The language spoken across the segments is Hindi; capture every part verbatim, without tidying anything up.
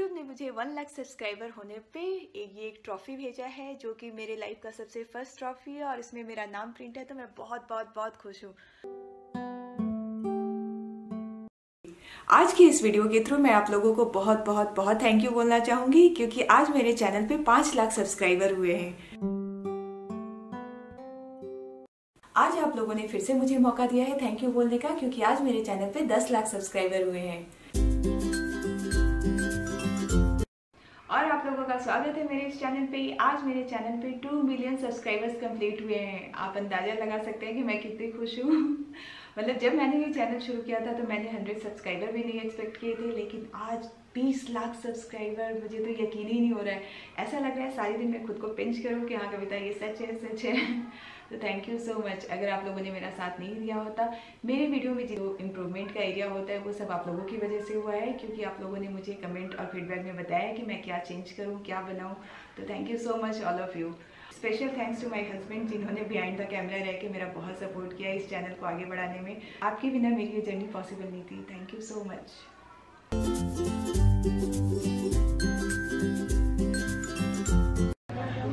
यूट्यूब ने मुझे वन लाख सब्सक्राइबर होने पे एक ये एक ट्रॉफ़ी भेजा है जो कि मेरे लाइफ का सबसे फर्स्ट ट्रॉफ़ी है और इसमें मेरा नाम प्रिंट है, तो मैं बहुत बहुत बहुत खुश हूँ। आज की इस वीडियो के थ्रू मैं आप लोगों को बहुत बहुत बहुत थैंक यू बोलना चाहूँगी क्योंकि आज मेरे चैनल पे पाँच लाख सब्सक्राइबर हुए हैं। आज आप लोगों ने फिर से मुझे मौका दिया है थैंक यू बोलने का क्योंकि आज मेरे चैनल पे दस लाख सब्सक्राइबर हुए हैं। और आप लोगों का स्वागत है मेरे इस चैनल पे। आज मेरे चैनल पे टू मिलियन सब्सक्राइबर्स कंप्लीट हुए हैं। आप अंदाज़ा लगा सकते हैं कि मैं कितनी खुश हूँ। मतलब जब मैंने ये चैनल शुरू किया था तो मैंने हंड्रेड सब्सक्राइबर भी नहीं एक्सपेक्ट किए थे, लेकिन आज बीस लाख सब्सक्राइबर, मुझे तो यकीन ही नहीं हो रहा है। ऐसा लग रहा है सारे दिन मैं खुद को पिंच करूँ कि हाँ कविता ये सच है सच है। तो थैंक यू सो मच। अगर आप लोगों ने मेरा साथ नहीं दिया होता, मेरे वीडियो में जो इम्प्रूवमेंट का एरिया होता है वो सब आप लोगों की वजह से हुआ है क्योंकि आप लोगों ने मुझे कमेंट और फीडबैक में बताया कि मैं क्या चेंज करूँ क्या बनाऊँ। तो thank you so much all of you. Special thanks to my husband जिन्होंने बिहाइंड द कैमरा रह के मेरा बहुत सपोर्ट किया इस चैनल को आगे बढ़ाने में। आपके बिना मेरी ये जर्नी पॉसिबल नहीं थी। Thank you so much.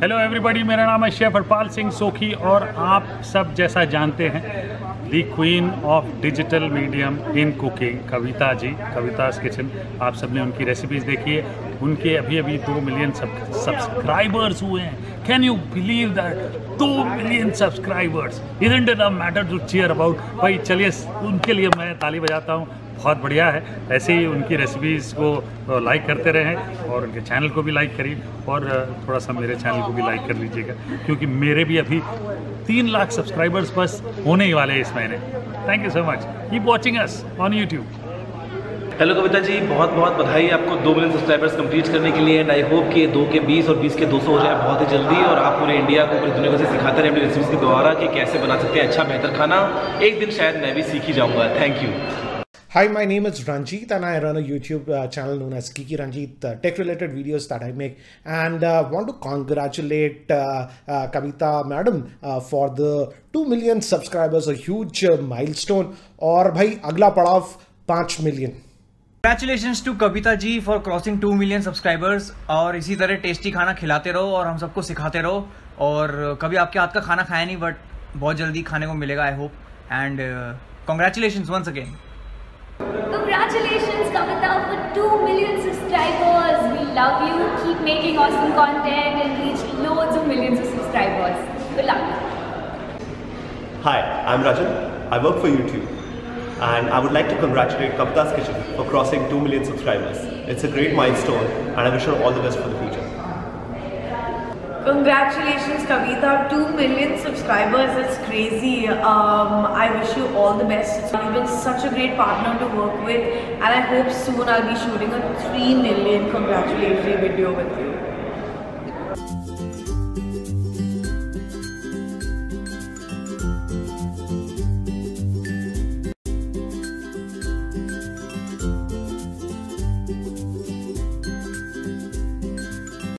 Hello everybody, मेरा नाम है शेफ हरपाल सिंह सोखी और आप सब जैसा जानते हैं the queen of digital medium in cooking Kavita ji, Kavita's kitchen. आप सब ने उनकी रेसिपीज़ देखी है। उनके अभी अभी दो मिलियन सब्सक्राइबर्स हुए हैं। Can you believe that? दो million subscribers, isn't it a matter to cheer about. भाई चलिए उनके लिए मैं ताली बजाता हूँ। बहुत बढ़िया है। ऐसे ही उनकी रेसिपीज़ को लाइक करते रहें और उनके चैनल को भी लाइक करिए और थोड़ा सा मेरे चैनल को भी लाइक कर लीजिएगा क्योंकि मेरे भी अभी तीन लाख सब्सक्राइबर्स बस होने ही वाले हैं इस महीने। Thank you so much. Keep watching us on YouTube. Hello Kavita ji, बहुत बहुत बधाई आपको दो मिलियन सब्सक्राइबर्स कंप्लीट करने के लिए। एंड आई होप कि दो के बीस और बीस के दो सौ हो जाए बहुत ही जल्दी और आप पूरे इंडिया को पूरी दुनिया को सिखाते रहे अपनी रेसिपीज़ के द्वारा कि कैसे बना सकते हैं अच्छा बेहतर खाना। एक दिन शायद मैं भी सीख ही जाऊँगा। Thank you. Hi, my name is Ranjit and I run a YouTube uh, channel known as GeekyRanjit, uh, tech-related videos that I make, and uh, want to congratulate uh, uh, Kavita Madam uh, for the two million subscribers, a huge uh, milestone, और भाई अगला पड़ाव पाँच million. Congratulations to Kavita ji for crossing two million subscribers और इसी तरह टेस्टी खाना खिलाते रहो और हम सबको सिखाते रहो। और कभी आपके हाथ का खाना खाया नहीं बट बहुत जल्दी खाने को मिलेगा I hope. And congratulations once again. Congratulations Kavita for two million subscribers. We love you. Keep making awesome content and reach loads of millions of subscribers. Good luck. Hi, I'm Rajan. I work for YouTube and I would like to congratulate Kabita's Kitchen for crossing two million subscribers. It's a great milestone and I wish her all the best for the future. Congratulations Kavita, two million subscribers, it's crazy. Um, I wish you all the best. You've been such a great partner to work with and I hope soon I'll be shooting a three million congratulatory video with you.